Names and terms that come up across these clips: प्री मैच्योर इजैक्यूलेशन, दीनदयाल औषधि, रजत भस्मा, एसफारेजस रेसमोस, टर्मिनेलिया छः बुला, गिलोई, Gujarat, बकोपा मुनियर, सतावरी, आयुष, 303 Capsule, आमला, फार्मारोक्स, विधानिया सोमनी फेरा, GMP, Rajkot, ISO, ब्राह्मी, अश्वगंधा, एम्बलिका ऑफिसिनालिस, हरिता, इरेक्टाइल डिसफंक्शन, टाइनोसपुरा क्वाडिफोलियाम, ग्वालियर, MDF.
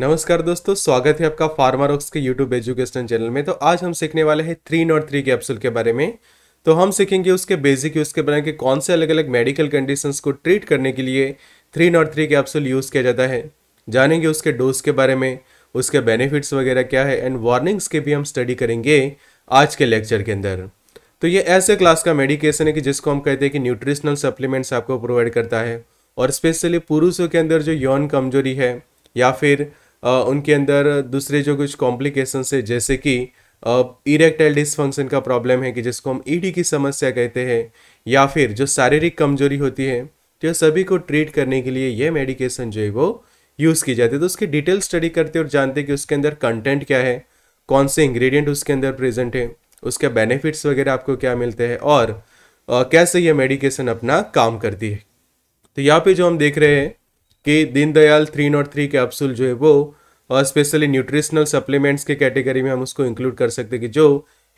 नमस्कार दोस्तों, स्वागत है आपका फार्मारोक्स के YouTube एजुकेशन चैनल में। तो आज हम सीखने वाले हैं 303 कैप्सूल के बारे में। तो हम सीखेंगे उसके बेसिक यूज़ के बारे में कि कौन से अलग अलग मेडिकल कंडीशंस को ट्रीट करने के लिए 303 कैप्सूल यूज़ किया जाता है। जानेंगे उसके डोज के बारे में, उसके बेनिफिट्स वगैरह क्या है एंड वार्निंग्स के भी हम स्टडी करेंगे आज के लेक्चर के अंदर। तो ये ऐसे क्लास का मेडिकेशन है कि जिसको हम कहते हैं कि न्यूट्रिशनल सप्लीमेंट्स आपको प्रोवाइड करता है, और स्पेशली पुरुषों के अंदर जो यौन कमजोरी है या फिर उनके अंदर दूसरे जो कुछ कॉम्प्लिकेशंस है जैसे कि इरेक्टाइल डिसफंक्शन का प्रॉब्लम है कि जिसको हम ईडी की समस्या कहते हैं, या फिर जो शारीरिक कमजोरी होती है, तो सभी को ट्रीट करने के लिए ये मेडिकेशन जो है वो यूज़ की जाती है। तो उसकी डिटेल स्टडी करते और जानते हैं कि उसके अंदर कंटेंट क्या है, कौन से इंग्रेडिएंट उसके अंदर प्रेजेंट है, उसके बेनिफिट्स वगैरह आपको क्या मिलते हैं और कैसे ये मेडिकेशन अपना काम करती है। तो यहाँ पे जो हम देख रहे हैं कि दीनदयाल 303 कैप्सूल जो है वो स्पेशली न्यूट्रिशनल सप्लीमेंट्स के कैटेगरी में हम उसको इंक्लूड कर सकते हैं कि जो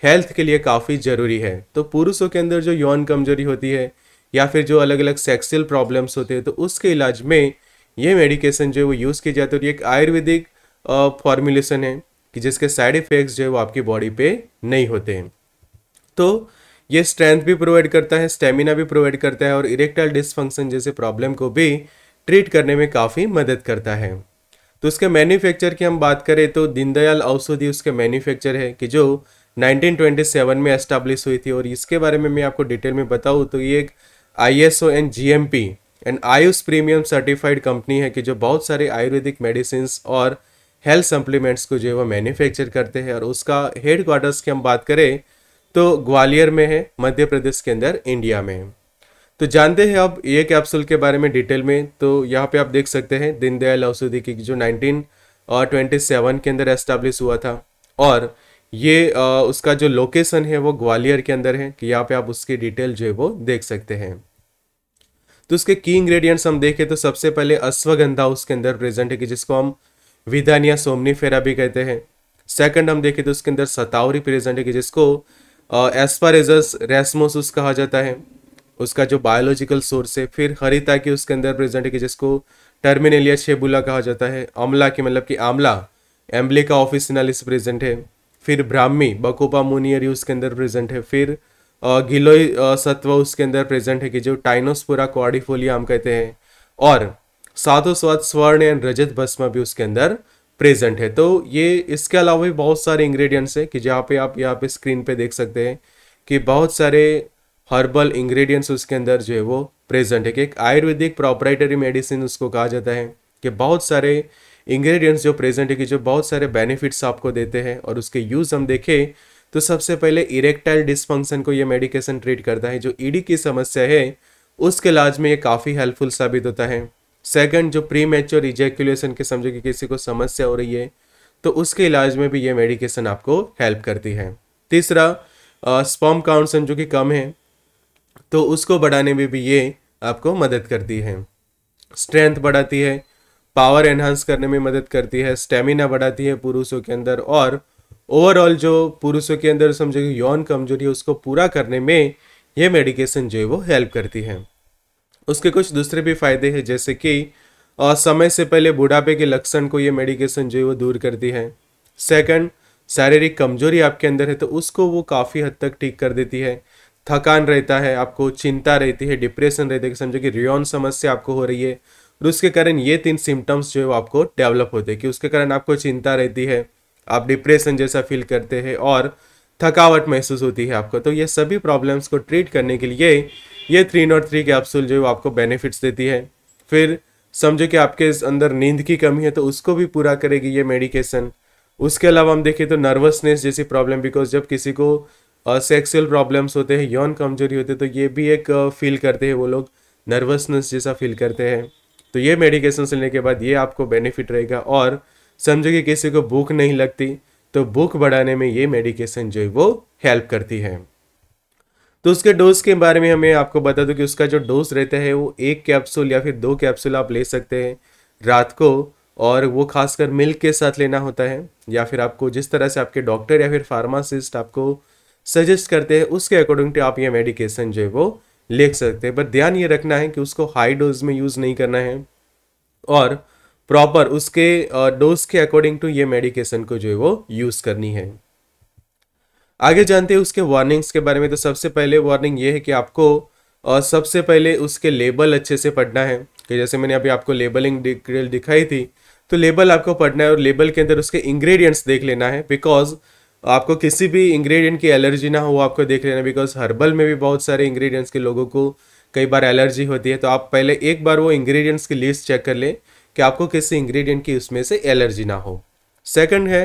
हेल्थ के लिए काफ़ी ज़रूरी है। तो पुरुषों के अंदर जो यौन कमजोरी होती है या फिर जो अलग अलग सेक्सुअल प्रॉब्लम्स होते हैं, तो उसके इलाज में ये मेडिकेशन जो है वो यूज़ की जाती है। और ये एक आयुर्वेदिक फॉर्मुलेशन है कि जिसके साइड इफ़ेक्ट्स जो है वो आपकी बॉडी पे नहीं होते हैं। तो ये स्ट्रेंथ भी प्रोवाइड करता है, स्टेमिना भी प्रोवाइड करता है और इरेक्टाइल डिसफंक्शन जैसे प्रॉब्लम को भी ट्रीट करने में काफ़ी मदद करता है। तो उसके मैन्युफैक्चर की हम बात करें तो दीनदयाल औषधि उसके मैन्युफैक्चर है कि जो 1927 में एस्टाब्लिश हुई थी। और इसके बारे में मैं आपको डिटेल में बताऊँ तो ये एक ISO and GMP and आयुष premium certified company है कि जो बहुत सारे आयुर्वेदिक मेडिसिन और हेल्थ सप्लीमेंट्स को जो है वो मैन्युफैक्चर करते हैं। और उसका हेड क्वार्टर्स की हम बात करें तो ग्वालियर में है, मध्य प्रदेश के अंदर, इंडिया में। तो जानते हैं अब ये कैप्सूल के बारे में डिटेल में। तो यहाँ पे आप देख सकते हैं दीनदयाल औषधि की जो 1927 के अंदर एस्टाब्लिश हुआ था, और ये उसका जो लोकेशन है वो ग्वालियर के अंदर है कि यहाँ पे आप उसकी डिटेल जो है वो देख सकते हैं। तो उसके की इंग्रेडिएंट्स हम देखें तो सबसे पहले अश्वगंधा उसके अंदर प्रेजेंट है कि जिसको हम विधानिया सोमनी फेरा भी कहते हैं। सेकंड हम देखें तो उसके अंदर सतावरी प्रेजेंट है कि जिसको एसफारेजस रेसमोस कहा जाता है, उसका जो बायोलॉजिकल सोर्स है। फिर हरिता की उसके अंदर प्रेजेंट है कि जिसको टर्मिनेलिया छः बुला कहा जाता है। आमला की मतलब कि आमला एम्बलिका ऑफिसिनालिस प्रेजेंट है। फिर ब्राह्मी बकोपा मुनियर उसके अंदर प्रेजेंट है। फिर गिलोई सत्व उसके अंदर प्रेजेंट है कि जो टाइनोसपुरा क्वाडिफोलियाम कहते हैं, और साथों साथ स्वर्ण एंड रजत भस्मा भी उसके अंदर प्रेजेंट है। तो ये इसके अलावा भी बहुत सारे इंग्रेडिएंट्स हैं कि जहाँ पे आप यहाँ पे स्क्रीन पे देख सकते हैं कि बहुत सारे हर्बल इंग्रेडिएंट्स उसके अंदर जो है वो प्रेजेंट है कि एक आयुर्वेदिक प्रॉपराइटरी मेडिसिन उसको कहा जाता है कि बहुत सारे इंग्रेडिएंट्स जो प्रेजेंट है कि जो बहुत सारे बेनिफिट्स आपको देते हैं। और उसके यूज़ हम देखें तो सबसे पहले इरेक्टाइल डिसफंक्शन को ये मेडिकेशन ट्रीट करता है, जो ईडी की समस्या है उसके इलाज में ये काफ़ी हेल्पफुल साबित होता है। सेकंड, जो प्री मैच्योर इजैक्यूलेशन के समझो कि किसी को समस्या हो रही है तो उसके इलाज में भी ये मेडिकेशन आपको हेल्प करती है। तीसरा, स्पर्म काउंट समझो कि कम है तो उसको बढ़ाने में भी ये आपको मदद करती है। स्ट्रेंथ बढ़ाती है, पावर एनहांस करने में मदद करती है, स्टेमिना बढ़ाती है पुरुषों के अंदर, और ओवरऑल जो पुरुषों के अंदर समझो कि यौन कमजोरी है उसको पूरा करने में ये मेडिकेशन जो है वो हेल्प करती है। उसके कुछ दूसरे भी फायदे हैं जैसे कि समय से पहले बुढ़ापे के लक्षण को ये मेडिकेशन जो है वो दूर करती है। सेकंड, शारीरिक कमजोरी आपके अंदर है तो उसको वो काफ़ी हद तक ठीक कर देती है। थकान रहता है, आपको चिंता रहती है, डिप्रेशन रहता है कि समझो कि रियॉन समस्या आपको हो रही है और उसके कारण ये 3 सिम्टम्स जो है वो आपको डेवलप होते हैं कि उसके कारण आपको चिंता रहती है, आप डिप्रेशन जैसा फील करते हैं और थकावट महसूस होती है आपको। तो ये सभी प्रॉब्लम्स को ट्रीट करने के लिए ये 303 कैप्सूल जो है वो आपको बेनिफिट्स देती है। फिर समझो कि आपके अंदर नींद की कमी है तो उसको भी पूरा करेगी ये मेडिकेशन। उसके अलावा हम देखें तो नर्वसनेस जैसी प्रॉब्लम, बिकॉज जब किसी को सेक्सुअल प्रॉब्लम्स होते हैं, यौन कमजोरी होते हैं, तो ये भी एक फील करते हैं वो लोग, नर्वसनेस जैसा फील करते हैं। तो ये मेडिकेशन लेने के बाद ये आपको बेनिफिट रहेगा। और समझो कि किसी को भूख नहीं लगती तो भूख बढ़ाने में ये मेडिकेशन जो है वो हेल्प करती है। तो उसके डोज के बारे में हमें आपको बता दूं कि उसका जो डोज रहता है वो 1 कैप्सूल या फिर 2 कैप्सूल आप ले सकते हैं रात को, और वो खासकर मिल्क के साथ लेना होता है, या फिर आपको जिस तरह से आपके डॉक्टर या फिर फार्मासिस्ट आपको सजेस्ट करते हैं उसके अकॉर्डिंग आप ये मेडिकेशन जो है वो ले सकते हैं। बट ध्यान ये रखना है कि उसको हाई डोज में यूज़ नहीं करना है और प्रॉपर उसके डोज के अकॉर्डिंग टू ये मेडिकेशन को जो है वो यूज करनी है। आगे जानते हैं उसके वार्निंग्स के बारे में। तो सबसे पहले वार्निंग ये है कि आपको सबसे पहले उसके लेबल अच्छे से पढ़ना है, कि जैसे मैंने अभी आपको लेबलिंग डिटेल दिखाई थी, तो लेबल आपको पढ़ना है और लेबल के अंदर उसके इंग्रेडिएंट्स देख लेना है, बिकॉज आपको किसी भी इंग्रेडिएंट की एलर्जी ना हो आपको देख लेना, बिकॉज हर्बल में भी बहुत सारे इंग्रेडिएंट्स के लोगों को कई बार एलर्जी होती है। तो आप पहले एक बार वो इंग्रेडिएंट्स की लिस्ट चेक कर लें कि आपको किसी इंग्रेडिएंट की उसमें से एलर्जी ना हो। सेकंड है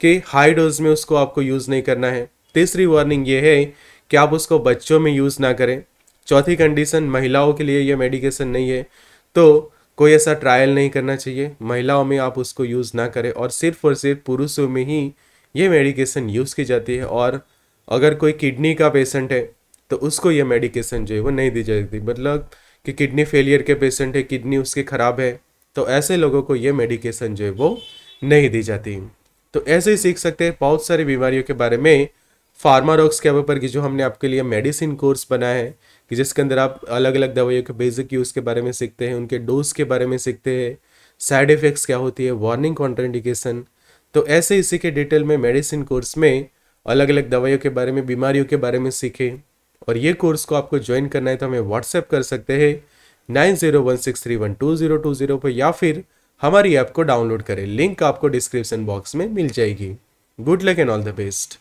कि हाई डोज में उसको आपको यूज़ नहीं करना है। तीसरी वार्निंग ये है कि आप उसको बच्चों में यूज़ ना करें। चौथी कंडीशन, महिलाओं के लिए यह मेडिकेशन नहीं है, तो कोई ऐसा ट्रायल नहीं करना चाहिए, महिलाओं में आप उसको यूज़ ना करें और सिर्फ पुरुषों में ही ये मेडिकेशन यूज़ की जाती है। और अगर कोई किडनी का पेशेंट है तो उसको ये मेडिकेशन जो है वो नहीं दी जाती, मतलब कि किडनी फेलियर के पेशेंट है, किडनी उसके ख़राब है, तो ऐसे लोगों को ये मेडिकेशन जो है वो नहीं दी जाती। तो ऐसे ही सीख सकते हैं बहुत सारी बीमारियों के बारे में फार्मारोक्स के ऊपर, कि जो हमने आपके लिए मेडिसिन कोर्स बनाया है, कि जिसके अंदर आप अलग अलग दवाइयों के बेसिक यूज़ के बारे में सीखते हैं, उनके डोज के बारे में सीखते हैं, साइड इफ़ेक्ट्स क्या होती है, वार्निंग, कॉन्ट्राइंडिकेशन। तो ऐसे इसी के डिटेल में मेडिसिन कोर्स में अलग अलग दवाइयों के बारे में, बीमारियों के बारे में सीखें। और ये कोर्स को आपको ज्वाइन करना है तो हमें व्हाट्सएप कर सकते हैं 9016312020 पर, या फिर हमारी ऐप को डाउनलोड करें, लिंक आपको डिस्क्रिप्शन बॉक्स में मिल जाएगी। Good luck and all the best.